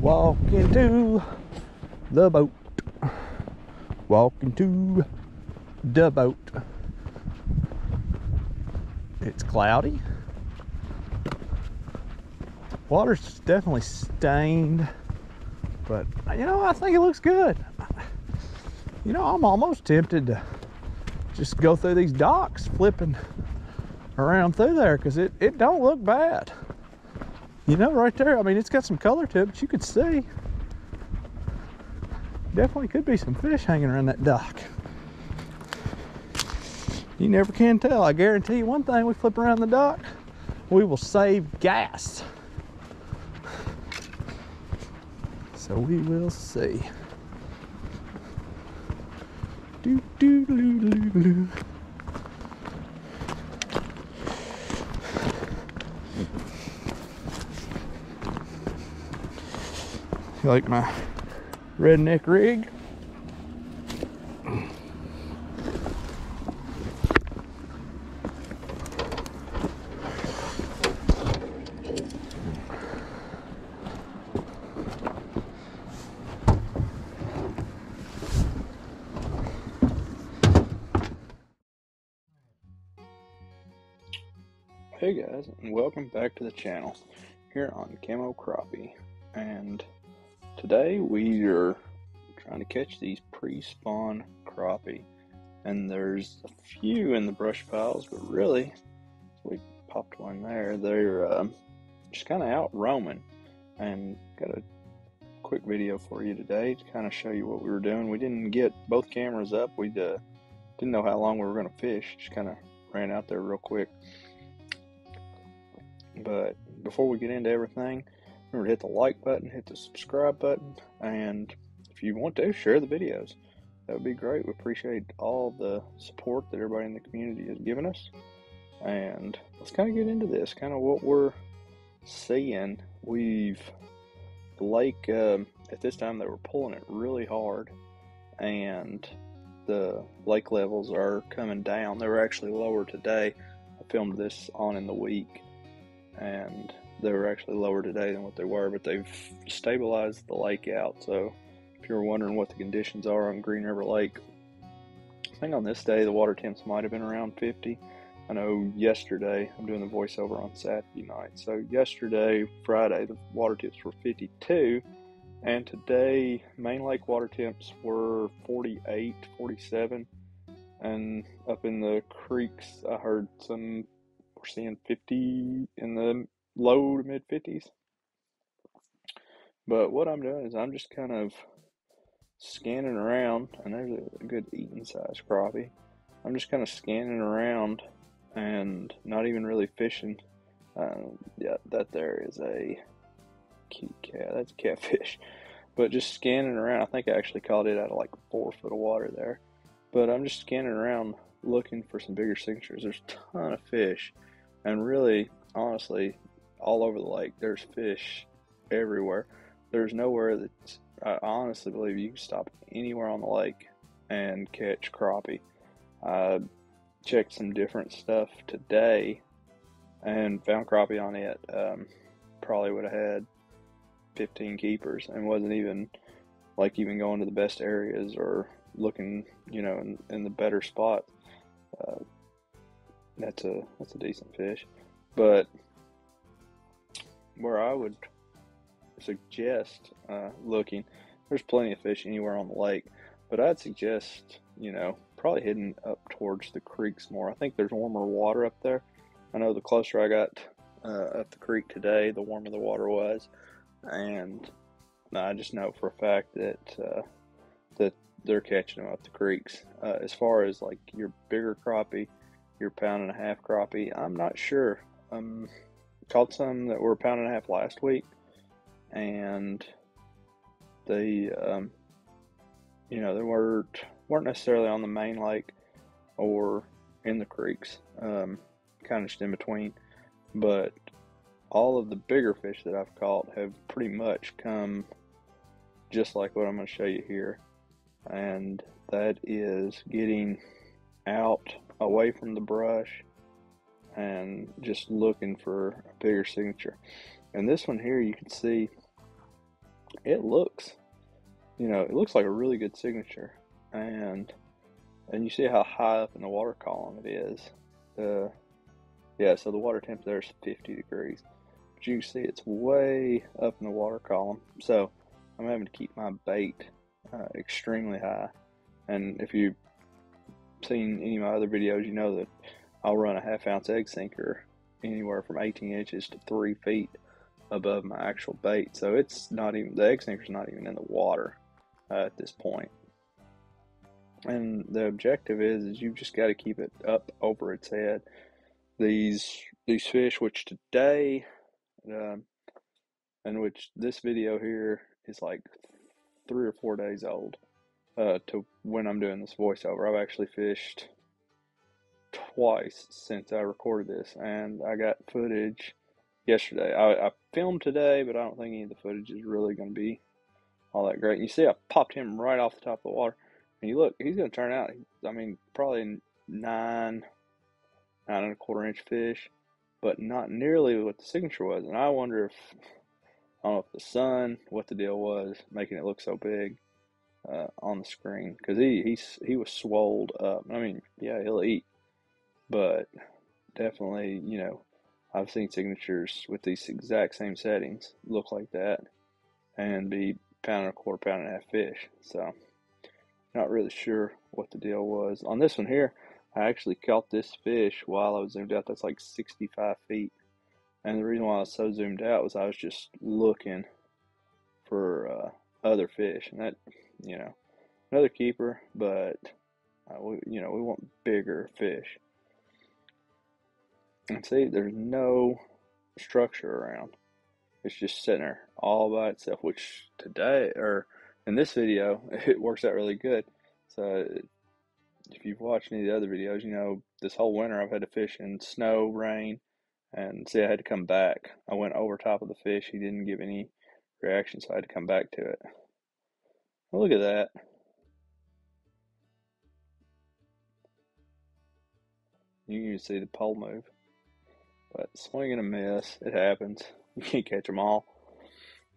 Walking to the boat. Walking to the boat. It's cloudy. Water's definitely stained, but you know, I think it looks good. You know, I'm almost tempted to just go through these docks flipping around through there, because it don't look bad. You know, right there, I mean, it's got some color to it, but you could see definitely could be some fish hanging around that dock. You never can tell. I guarantee you one thing, we flip around the dock, we will save gas. So we will see. Doo, doo, doo, doo, doo. You like my redneck rig? Hey guys, and welcome back to the channel here on Camo Crappie, and today we are trying to catch these pre-spawn crappie, and there's a few in the brush piles, but really we popped one there. They're just kind of out roaming, and got a quick video for you today to kind of show you what we were doing. We didn't get both cameras up. We didn't know how long we were going to fish, just kind of ran out there real quick. But before we get into everything, remember to hit the like button, hit the subscribe button, and if you want to, share the videos. That would be great. We appreciate all the support that everybody in the community has given us. And let's kind of get into this, kind of what we're seeing. The lake, at this time, they were pulling it really hard, and the lake levels are coming down. They were actually lower today. I filmed this on in the week, and they were actually lower today than what they were, but they've stabilized the lake out. So if you're wondering what the conditions are on Green River Lake, I think on this day the water temps might have been around 50. I know yesterday, I'm doing the voiceover on Saturday night, so yesterday, Friday, the water temps were 52, and today main lake water temps were 48, 47, and up in the creeks I heard some seeing 50 in the low to mid 50s. But what I'm doing is I'm just kind of scanning around, and there's a good eating size crappie. I'm just kind of scanning around and not even really fishing. Yeah, that there is a cat. That's a catfish. But just scanning around. I think I actually caught it out of like 4 foot of water there. But I'm just scanning around looking for some bigger signatures. There's a ton of fish. And really, honestly, all over the lake, there's fish everywhere. There's nowhere that I honestly believe you can stop anywhere on the lake and catch crappie. I checked some different stuff today and found crappie on it. Probably would have had 15 keepers, and wasn't even like even going to the best areas or looking, you know, in the better spot. That's a decent fish. But where I would suggest looking, there's plenty of fish anywhere on the lake, but I'd suggest, you know, probably heading up towards the creeks more. I think there's warmer water up there. I know the closer I got up the creek today, the warmer the water was, and I just know for a fact that that they're catching them up the creeks. As far as like your bigger crappie, your pound and a half crappie, I'm not sure. Caught some that were a pound and a half last week, and they, you know, they weren't necessarily on the main lake or in the creeks, kind of just in between. But all of the bigger fish that I've caught have pretty much come just like what I'm going to show you here. And that is getting out away from the brush and just looking for a bigger signature. And this one here, you can see it looks, you know, it looks like a really good signature. And you see how high up in the water column it is. Yeah, so the water temp there is 50 degrees. But you can see it's way up in the water column. So I'm having to keep my bait extremely high. And if you've seen any of my other videos, you know that I'll run a half-ounce egg sinker anywhere from 18 inches to 3 feet above my actual bait. So it's not even, the egg sinker's not even in the water at this point. And the objective is you've just got to keep it up over its head. These fish, which today, and which this video here is like 3 or 4 days old to when I'm doing this voiceover. I've actually fished twice since I recorded this, and I got footage yesterday. I filmed today, but I don't think any of the footage is really going to be all that great. And you see I popped him right off the top of the water. And you look, he's going to turn out, I mean, probably 9 9¼ inch fish, but not nearly what the signature was. And I wonder if, I don't know if the sun, what the deal was, making it look so big on the screen. Because he was swolled up. I mean, yeah, he'll eat. But definitely, you know, I've seen signatures with these exact same settings look like that and be £1 and a quarter, £1.5 fish. So, not really sure what the deal was. On this one here, I actually caught this fish while I was zoomed out. That's like 65 feet. And the reason why I was so zoomed out was I was just looking for other fish. And that, you know, another keeper, but, you know, we want bigger fish. And see, there's no structure around. It's just sitting there all by itself, which today, or in this video, it works out really good. So if you've watched any of the other videos, you know, this whole winter I've had to fish in snow, rain, and see, I had to come back. I went over top of the fish. He didn't give any reaction, so I had to come back to it. Well, look at that. You can even see the pole move. But swing and a miss, it happens. You can't catch them all.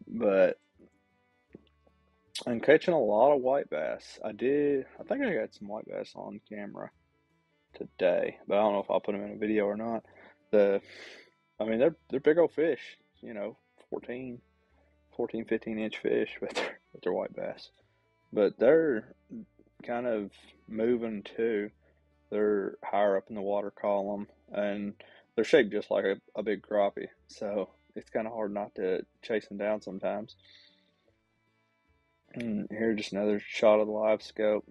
But I'm catching a lot of white bass. I think I got some white bass on camera today, but I don't know if I'll put them in a video or not. I mean, they're big old fish, you know, 14, 15 inch fish, but they're white bass. But they're kind of moving too. They're higher up in the water column, and they're shaped just like a big crappie, so it's kind of hard not to chase them down sometimes. And here, just another shot of the live scope.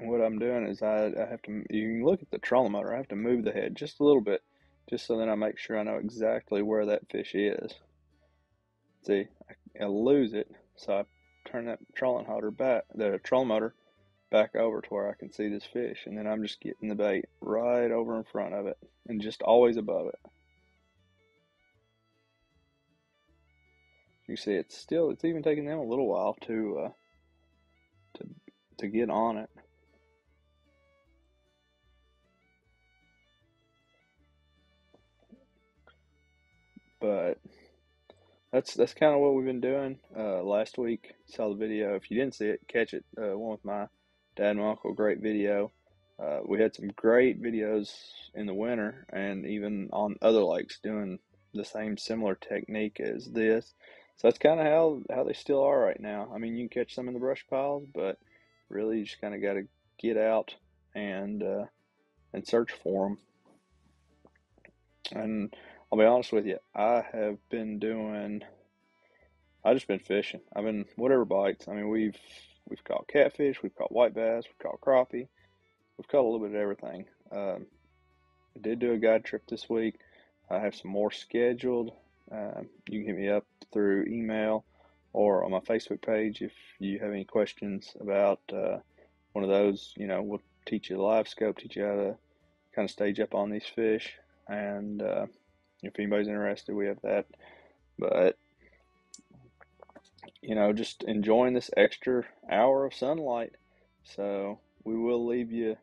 What I'm doing is I have to, you can look at the trolling motor, I have to move the head just a little bit, just so that I make sure I know exactly where that fish is. See, I lose it, so I turn that trolling motor back over to where I can see this fish, and then I'm just getting the bait right over in front of it, and just always above it. You see, it's still, it's even taking them a little while to get on it. But that's kind of what we've been doing. Last week, saw the video. If you didn't see it, catch it. One with my dad and my uncle, great video. We had some great videos in the winter, and even on other lakes doing the same similar technique as this. So that's kind of how they still are right now. I mean, you can catch some in the brush piles, but really you just kind of got to get out and search for them. And I'll be honest with you, I've just been fishing. I've been whatever bites. I mean, we've caught catfish, we've caught white bass, we've caught crappie, we've caught a little bit of everything. I did do a guide trip this week. I have some more scheduled. You can hit me up through email or on my Facebook page if you have any questions about one of those. You know, we'll teach you the live scope, teach you how to kind of stage up on these fish. And if anybody's interested, we have that. But, you know, just enjoying this extra hour of sunlight. So we will leave you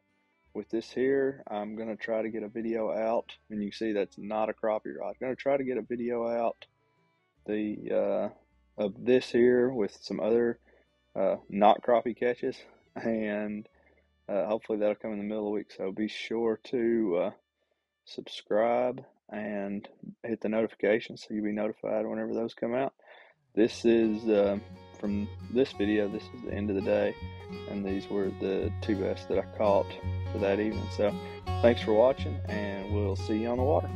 with this here, I'm going to try to get a video out, and you see that's not a crappie rod. I'm going to try to get a video out of this here with some other not crappie catches, and hopefully that'll come in the middle of the week. So be sure to subscribe and hit the notification so you'll be notified whenever those come out. This is from this video, this is the end of the day, and these were the two bass that I caught for that evening. So thanks for watching, and we'll see you on the water.